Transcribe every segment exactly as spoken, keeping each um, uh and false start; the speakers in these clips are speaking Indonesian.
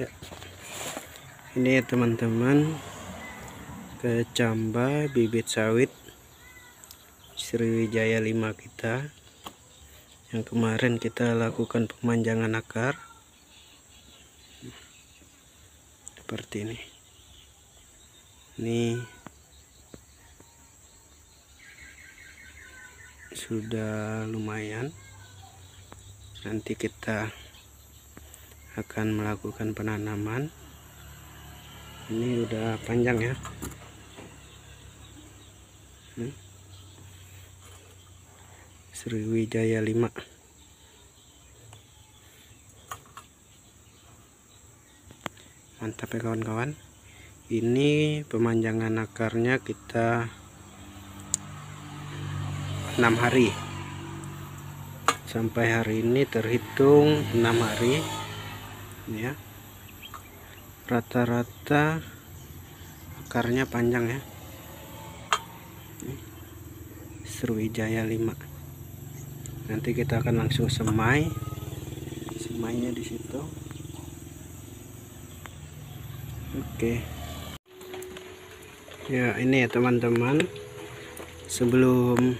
Ya, ini ya teman-teman, kecambah bibit sawit Sriwijaya lima kita yang kemarin kita lakukan pemanjangan akar seperti ini. Ini sudah lumayan, nanti kita akan melakukan penanaman. Ini udah panjang ya. Ini Sriwijaya lima. Mantap ya kawan-kawan. Ini pemanjangan akarnya kita enam hari. Sampai hari ini terhitung enam hari. Ya, rata-rata akarnya panjang ya, Sriwijaya lima. Nanti kita akan langsung semai, semainya di situ. Oke, ya ini ya teman-teman, sebelum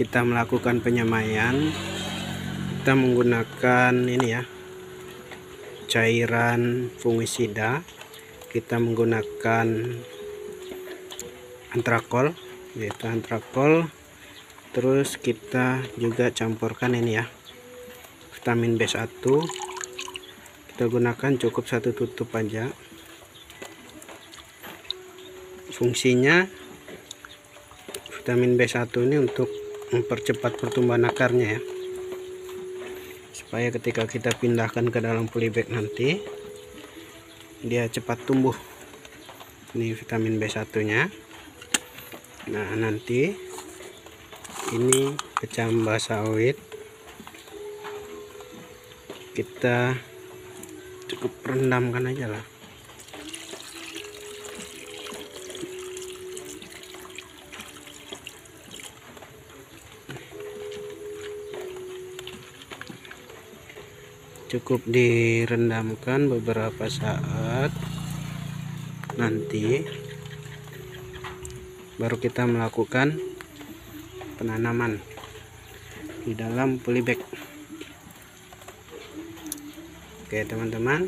kita melakukan penyemaian, kita menggunakan ini ya, cairan fungisida. Kita menggunakan antrakol, yaitu antrakol, terus kita juga campurkan ini ya, vitamin B satu. Kita gunakan cukup satu tutup aja. Fungsinya vitamin B satu ini untuk mempercepat pertumbuhan akarnya ya, supaya ketika kita pindahkan ke dalam polybag nanti dia cepat tumbuh. Ini vitamin B satu nya. Nah nanti ini kecambah sawit kita cukup rendamkan aja lah. Cukup direndamkan beberapa saat, nanti baru kita melakukan penanaman di dalam polybag. Oke teman-teman,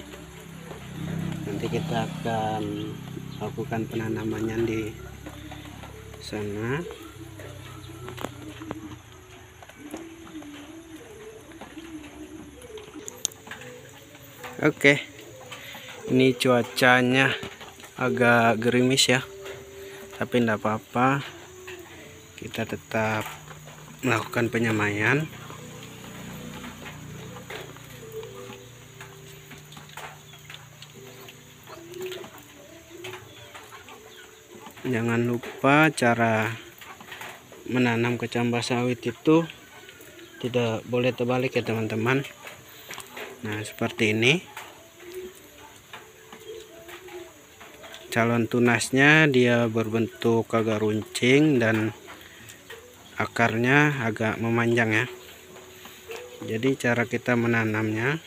nanti kita akan lakukan penanamannya di sana. Oke, ini cuacanya agak gerimis ya, tapi tidak apa-apa, kita tetap melakukan penyemaian. Jangan lupa cara menanam kecambah sawit itu tidak boleh terbalik ya teman-teman. Nah seperti ini, calon tunasnya dia berbentuk agak runcing dan akarnya agak memanjang ya. Jadi cara kita menanamnya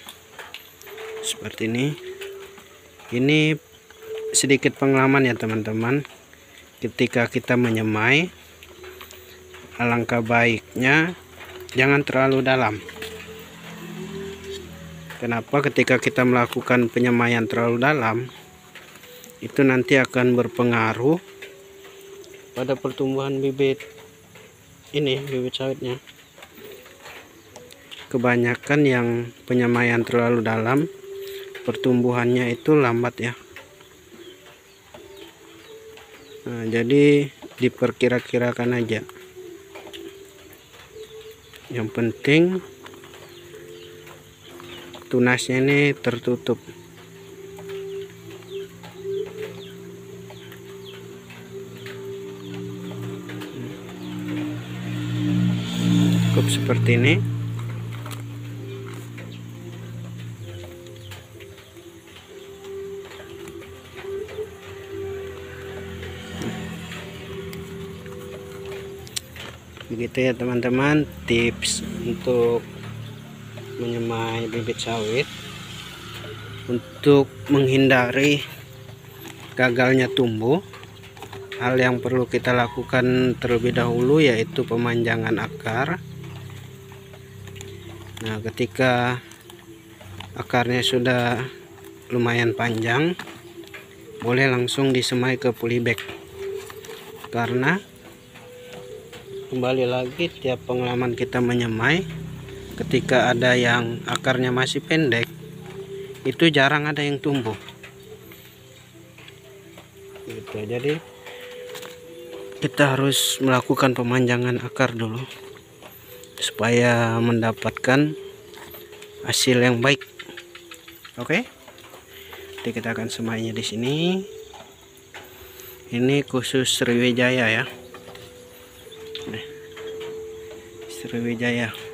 seperti ini. Ini sedikit pengalaman ya teman-teman, ketika kita menyemai alangkah baiknya jangan terlalu dalam. Kenapa? Ketika kita melakukan penyemaian terlalu dalam, itu nanti akan berpengaruh pada pertumbuhan bibit ini, bibit sawitnya. Kebanyakan yang penyemaian terlalu dalam, pertumbuhannya itu lambat ya. Nah, jadi diperkira-kirakan aja. Yang penting tunasnya ini tertutup. Cukup seperti ini. Begitu ya teman-teman, tips untuk menyemai bibit sawit. Untuk menghindari gagalnya tumbuh, hal yang perlu kita lakukan terlebih dahulu yaitu pemanjangan akar. Nah, ketika akarnya sudah lumayan panjang, boleh langsung disemai ke polybag, karena kembali lagi tiap pengalaman kita menyemai, ketika ada yang akarnya masih pendek itu jarang ada yang tumbuh gitu. Jadi kita harus melakukan pemanjangan akar dulu supaya mendapatkan hasil yang baik. Oke, jadi kita akan semainya di sini. Ini khusus Sriwijaya ya, Sriwijaya.